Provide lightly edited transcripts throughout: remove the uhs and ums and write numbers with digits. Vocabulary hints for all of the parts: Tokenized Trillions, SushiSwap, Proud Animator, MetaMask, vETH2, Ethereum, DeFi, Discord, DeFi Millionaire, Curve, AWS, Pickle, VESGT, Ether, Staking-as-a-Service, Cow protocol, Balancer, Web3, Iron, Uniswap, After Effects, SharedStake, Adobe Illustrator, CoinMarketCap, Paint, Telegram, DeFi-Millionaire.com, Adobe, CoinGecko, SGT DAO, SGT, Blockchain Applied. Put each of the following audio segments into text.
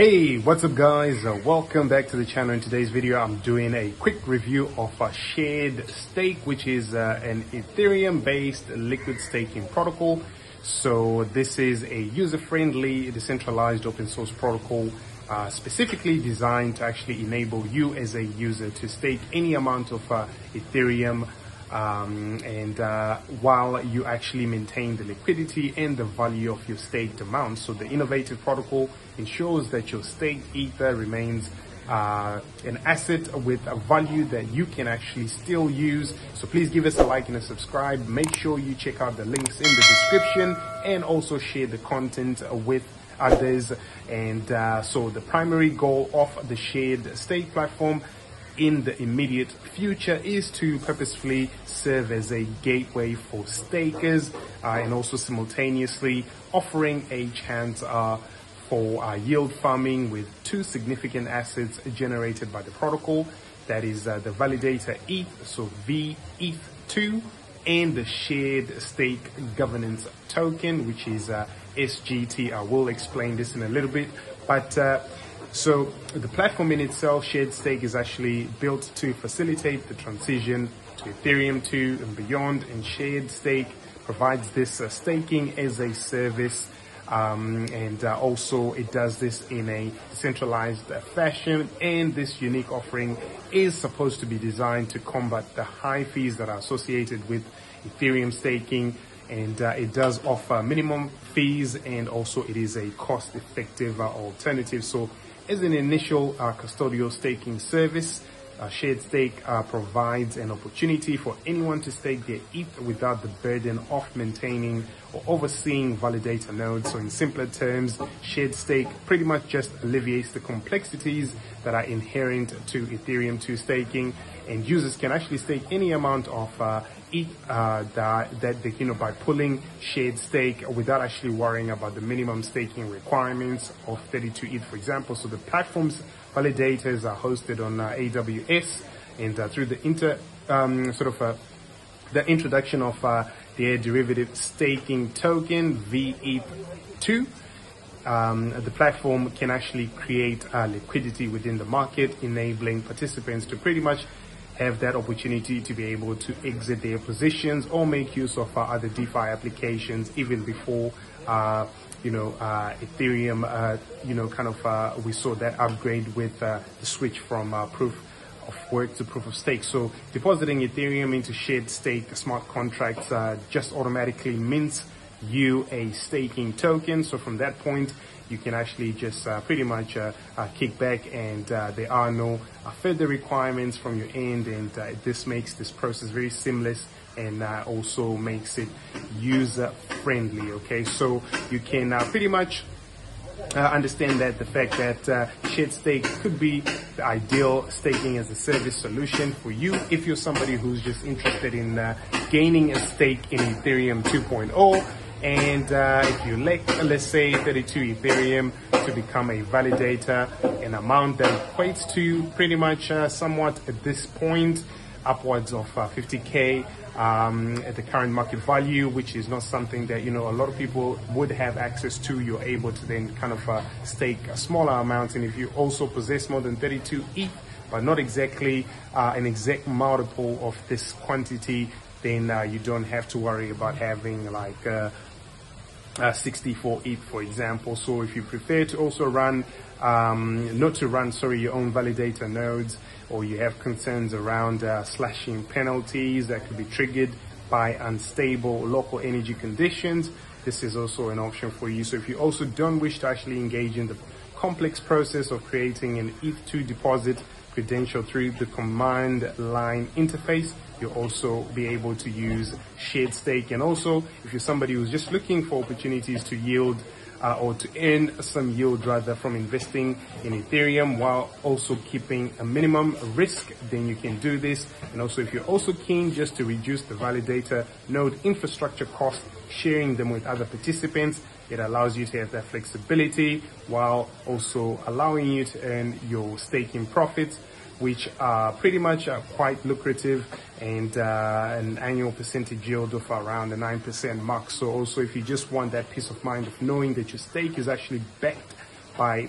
Hey, what's up guys? Welcome back to the channel. In today's video, I'm doing a quick review of SharedStake, which is an Ethereum-based liquid staking protocol. So this is a user-friendly, decentralized open source protocol specifically designed to actually enable you as a user to stake any amount of Ethereum while you actually maintain the liquidity and the value of your staked amount. So the innovative protocol ensures that your staked Ether remains an asset with a value that you can actually still use. So please give us a like and a subscribe. Make sure you check out the links in the description and also share the content with others. And so the primary goal of the SharedStake platform in the immediate future is to purposefully serve as a gateway for stakers and also simultaneously offering a chance for yield farming with two significant assets generated by the protocol. That is the validator ETH, so vETH2, and the SharedStake governance token, which is SGT. I will explain this in a little bit, but so the platform in itself, SharedStake, is actually built to facilitate the transition to Ethereum 2 and beyond, and SharedStake provides this staking as a service, also it does this in a decentralized fashion. And this unique offering is supposed to be designed to combat the high fees that are associated with Ethereum staking, and it does offer minimum fees, and also it is a cost-effective alternative. So as an initial custodial staking service, SharedStake provides an opportunity for anyone to stake their ETH without the burden of maintaining or overseeing validator nodes. So in simpler terms, SharedStake pretty much just alleviates the complexities that are inherent to Ethereum 2 staking, and users can actually stake any amount of ETH that they, by pulling SharedStake without actually worrying about the minimum staking requirements of 32 ETH, for example. So the platform's validators are hosted on AWS, and through the introduction of their derivative staking token vETH2, the platform can actually create liquidity within the market, enabling participants to pretty much have that opportunity to be able to exit their positions or make use of other DeFi applications even before Ethereum, we saw that upgrade with the switch from proof of work to proof of stake. So depositing Ethereum into SharedStake smart contracts just automatically mints you a staking token. So from that point, you can actually just pretty much kick back, and there are no further requirements from your end, and this makes this process very seamless and also makes it user friendly. Okay, so you can pretty much understand that the fact that SharedStake could be the ideal staking as a service solution for you if you're somebody who's just interested in gaining a stake in Ethereum 2.0. And if you lack, let's say, 32 Ethereum to become a validator, an amount that equates to pretty much somewhat at this point upwards of 50k at the current market value, which is not something that a lot of people would have access to. You're able to then stake a smaller amount, and if you also possess more than 32 ETH but not exactly an exact multiple of this quantity, then you don't have to worry about having 64 ETH, for example. So if you prefer to also run your own validator nodes, or you have concerns around slashing penalties that could be triggered by unstable local energy conditions, this is also an option for you. So if you also don't wish to actually engage in the complex process of creating an ETH2 deposit credential through the command line interface, you'll also be able to use SharedStake. And also, if you're somebody who's just looking for opportunities to yield or to earn some yield rather from investing in Ethereum while also keeping a minimum risk, then you can do this. And also, if you're also keen just to reduce the validator node infrastructure costs, sharing them with other participants, it allows you to have that flexibility while also allowing you to earn your staking profits, which are pretty much quite lucrative, and an annual percentage yield of around the 9% mark. So also, if you just want that peace of mind of knowing that your stake is actually backed by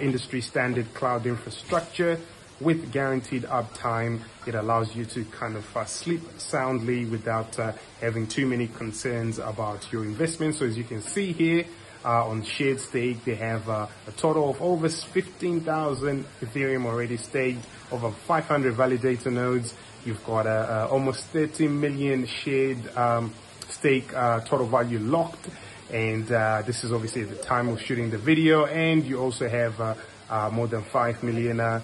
industry standard cloud infrastructure with guaranteed uptime. It allows you to kind of sleep soundly without having too many concerns about your investment. So as you can see here on SharedStake, they have a total of over 15,000 Ethereum already staked, over 500 validator nodes. You've got almost 30 million shared stake total value locked. And this is obviously at the time of shooting the video. And you also have more than 5 million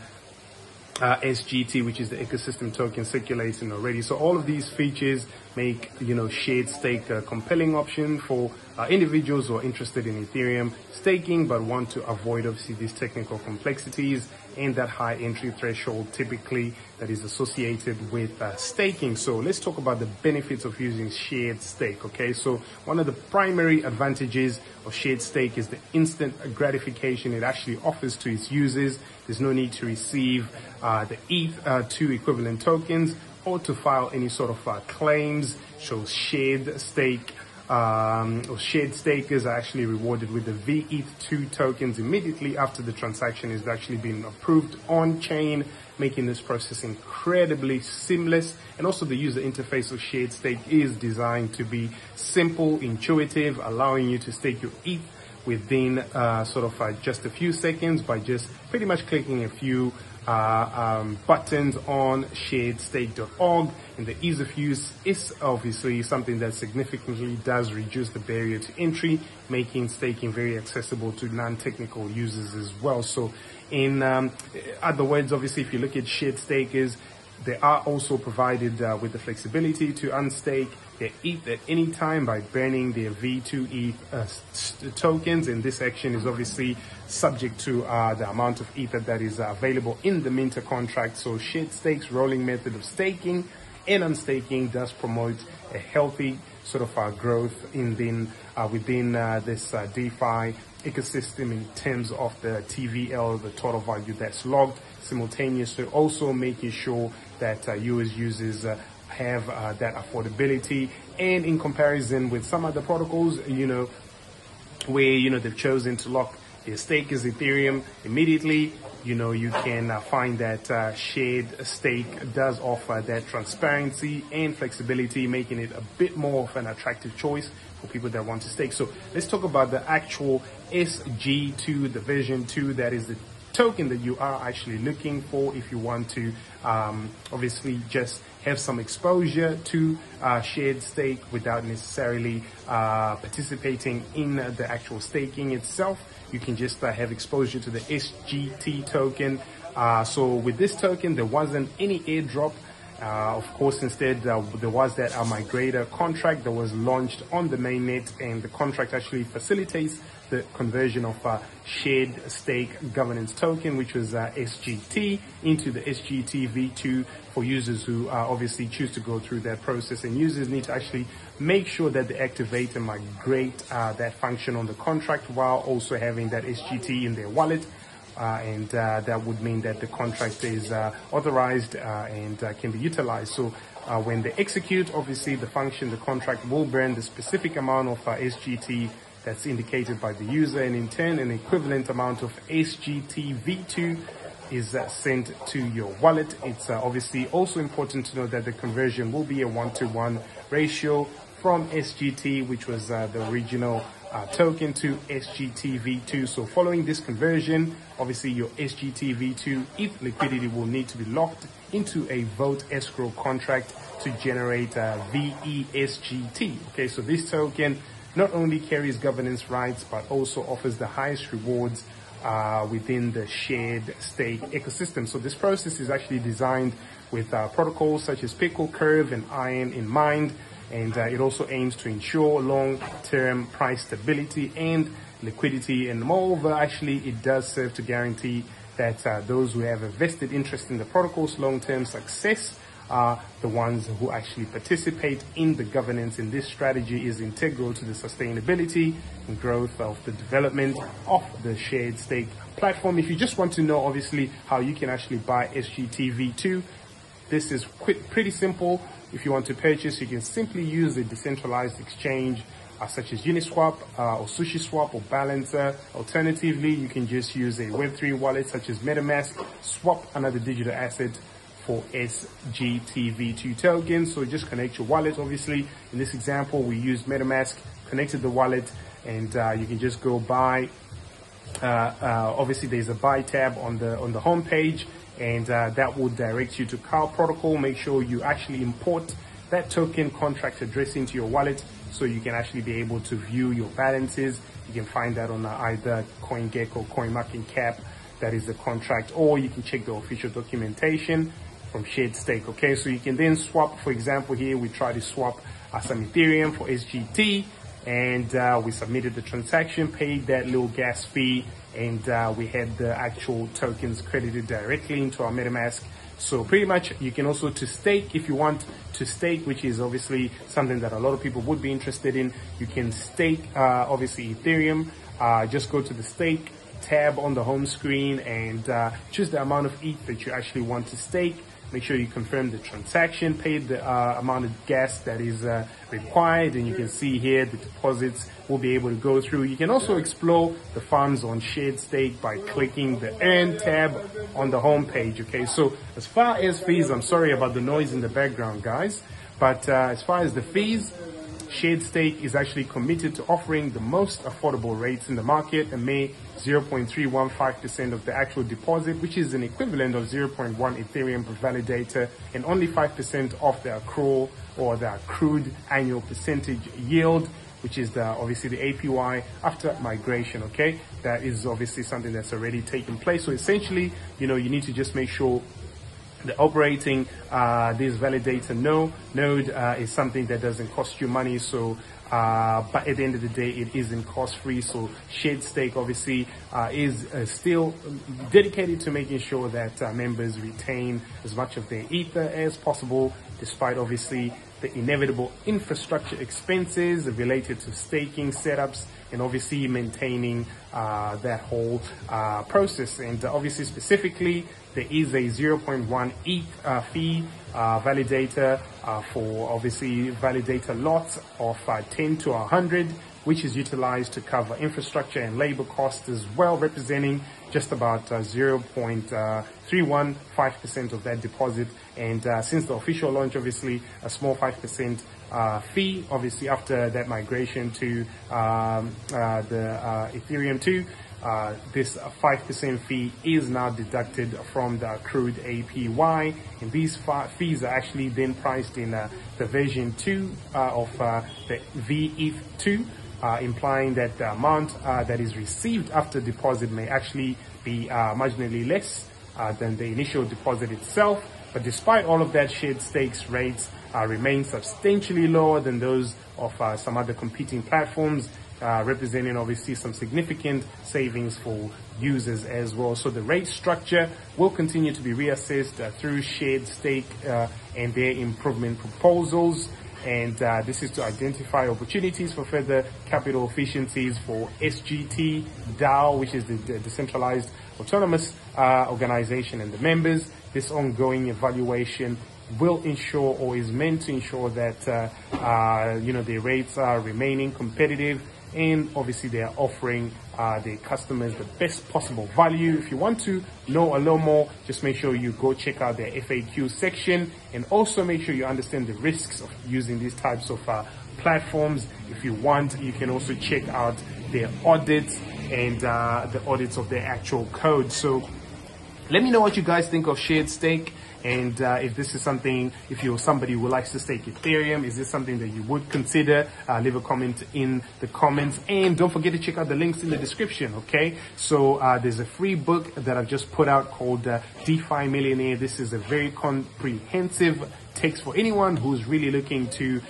SGT, which is the ecosystem token, circulating already. So all of these features make, you know, SharedStake a compelling option for individuals who are interested in Ethereum staking but want to avoid obviously these technical complexities and that high entry threshold typically that is associated with staking. So let's talk about the benefits of using SharedStake. Okay, so one of the primary advantages of SharedStake is the instant gratification it actually offers to its users. There's no need to receive the ETH2 equivalent tokens or to file any sort of claims. So SharedStake or shared stakers are actually rewarded with the vETH2 tokens immediately after the transaction has actually been approved on chain, making this process incredibly seamless. And also the user interface of SharedStake is designed to be simple, intuitive, allowing you to stake your ETH within just a few seconds by just pretty much clicking a few buttons on sharedstake.org. And the ease of use is obviously something that significantly does reduce the barrier to entry, making staking very accessible to non-technical users as well. So in other words, obviously, if you look at SharedStakers, they are also provided with the flexibility to unstake their ETH at any time by burning their V2E tokens. And this action is obviously subject to the amount of Ether that is available in the minter contract. So SharedStake's rolling method of staking and unstaking does promote a healthy sort of growth within this DeFi ecosystem in terms of the TVL, the total value that's logged, simultaneously also making sure that US users have that affordability. And in comparison with some other protocols, you know, where, you know, they've chosen to lock their stakers Ethereum immediately, you know, you can find that SharedStake does offer that transparency and flexibility, making it a bit more of an attractive choice for people that want to stake. So let's talk about the actual SG2, the version 2, that is the token that you are actually looking for if you want to obviously just have some exposure to SharedStake without necessarily participating in the actual staking itself. You can just have exposure to the SGT token. So with this token, there wasn't any airdrop. Of course, instead, there was that migrator contract that was launched on the mainnet, and the contract actually facilitates the conversion of SharedStake governance token, which was SGT, into the SGT V2 for users who obviously choose to go through that process. And users need to actually make sure that they activate and migrate that function on the contract while also having that SGT in their wallet. And that would mean that the contract is authorized and can be utilized. So when they execute, obviously, the function, the contract will burn the specific amount of SGT that's indicated by the user, and in turn, an equivalent amount of SGT V2 is sent to your wallet. It's obviously also important to know that the conversion will be a 1-to-1 ratio from SGT, which was the original token, to SGT V2. So following this conversion, obviously your SGT V2 ETH liquidity will need to be locked into a vote escrow contract to generate vESGT. Okay, so this token not only carries governance rights but also offers the highest rewards within the SharedStake ecosystem. So this process is actually designed with protocols such as Pickle, Curve, and Iron in mind, and it also aims to ensure long-term price stability and liquidity. And moreover, actually, it does serve to guarantee that those who have a vested interest in the protocol's long-term success are the ones who actually participate in the governance. And this strategy is integral to the sustainability and growth of the development of the SharedStake platform. If you just want to know, obviously, how you can actually buy SGT V2, this is pretty simple. If you want to purchase, you can simply use a decentralized exchange such as Uniswap or SushiSwap or Balancer. Alternatively, you can just use a Web3 wallet such as MetaMask, swap another digital asset for SGTV2 tokens. So just connect your wallet. Obviously, in this example, we used MetaMask, connected the wallet, and you can just go buy. Obviously, there's a buy tab on the home page, and that will direct you to Cow protocol. Make sure you actually import that token contract address into your wallet, so you can actually be able to view your balances. You can find that on either CoinGecko, CoinMarketCap, that is the contract, or you can check the official documentation from SharedStake. Okay, so you can then swap. For example, here we try to swap some Ethereum for SGT, and we submitted the transaction, paid that little gas fee, and we had the actual tokens credited directly into our MetaMask. So pretty much you can also to stake, if you want to stake, which is obviously something that a lot of people would be interested in. You can stake obviously Ethereum. Just go to the stake tab on the home screen and choose the amount of ETH that you actually want to stake. Make sure you confirm the transaction, pay the amount of gas that is required, and you can see here the deposits will be able to go through. You can also explore the farms on SharedStake by clicking the Earn tab on the home page. Okay, so as far as fees, I'm sorry about the noise in the background, guys, but as far as the fees, SharedStake is actually committed to offering the most affordable rates in the market and may 0.315% of the actual deposit, which is an equivalent of 0.1 Ethereum per validator, and only 5% off the accrual or the accrued annual percentage yield, which is obviously the APY after migration. Okay, that is obviously something that's already taken place. So essentially, you know, you need to just make sure the operating this validator node is something that doesn't cost you money. So but at the end of the day, it isn't cost free. So SharedStake obviously is still dedicated to making sure that members retain as much of their ether as possible, despite obviously the inevitable infrastructure expenses related to staking setups and obviously maintaining that whole process. And obviously specifically, there is a 0.1 ETH fee validator for obviously validator lots of 10 to 100, which is utilized to cover infrastructure and labor costs as well, representing just about 0.315% of that deposit. And since the official launch, obviously a small 5% fee, obviously after that migration to the Ethereum 2. This 5% fee is now deducted from the accrued APY, and these fees are actually then priced in the version 2 of the vETH2, implying that the amount that is received after deposit may actually be marginally less than the initial deposit itself. But despite all of that, SharedStake's rates remain substantially lower than those of some other competing platforms, representing obviously some significant savings for users as well. So the rate structure will continue to be reassessed through SharedStake and their improvement proposals, and this is to identify opportunities for further capital efficiencies for SGT DAO, which is the decentralized autonomous organization, and the members. This ongoing evaluation will ensure, or is meant to ensure, that you know, their rates are remaining competitive, and obviously they are offering their customers the best possible value. If you want to know a little more, just make sure you go check out their FAQ section, and also make sure you understand the risks of using these types of platforms. If you want, you can also check out their audits and the audits of their actual code. So let me know what you guys think of SharedStake, and if this is something, if you're somebody who likes to stake Ethereum, is this something that you would consider? Leave a comment in the comments, and don't forget to check out the links in the description. Okay, so there's a free book that I've just put out called DeFi Millionaire. This is a very comprehensive text for anyone who's really looking to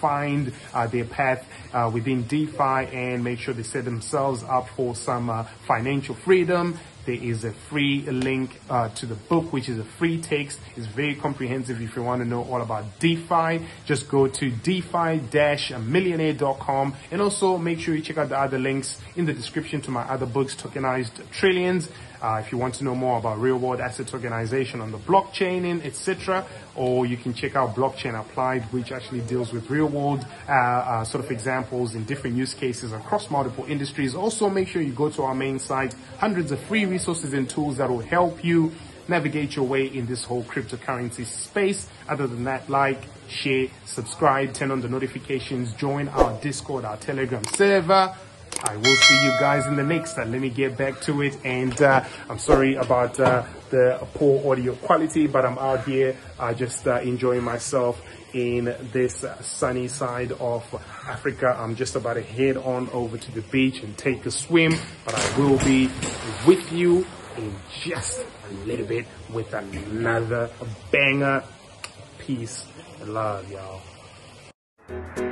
find their path within DeFi and make sure they set themselves up for some financial freedom. There is a free link to the book, which is a free text. It's very comprehensive. If you want to know all about DeFi, just go to DeFi-Millionaire.com. And also make sure you check out the other links in the description to my other books, Tokenized Trillions. If you want to know more about real-world asset tokenization on the blockchain, etc., or you can check out Blockchain Applied, which actually deals with real-world sort of examples in different use cases across multiple industries. Also, make sure you go to our main site. Hundreds of free resources and tools that will help you navigate your way in this whole cryptocurrency space. Other than that, like, share, subscribe, turn on the notifications, join our Discord, our Telegram server. I will see you guys in the next. Let me get back to it, and I'm sorry about the poor audio quality, but I'm out here just enjoying myself in this sunny side of Africa. I'm just about to head on over to the beach and take a swim, but I will be with you in just a little bit with another banger. Peace and love, y'all.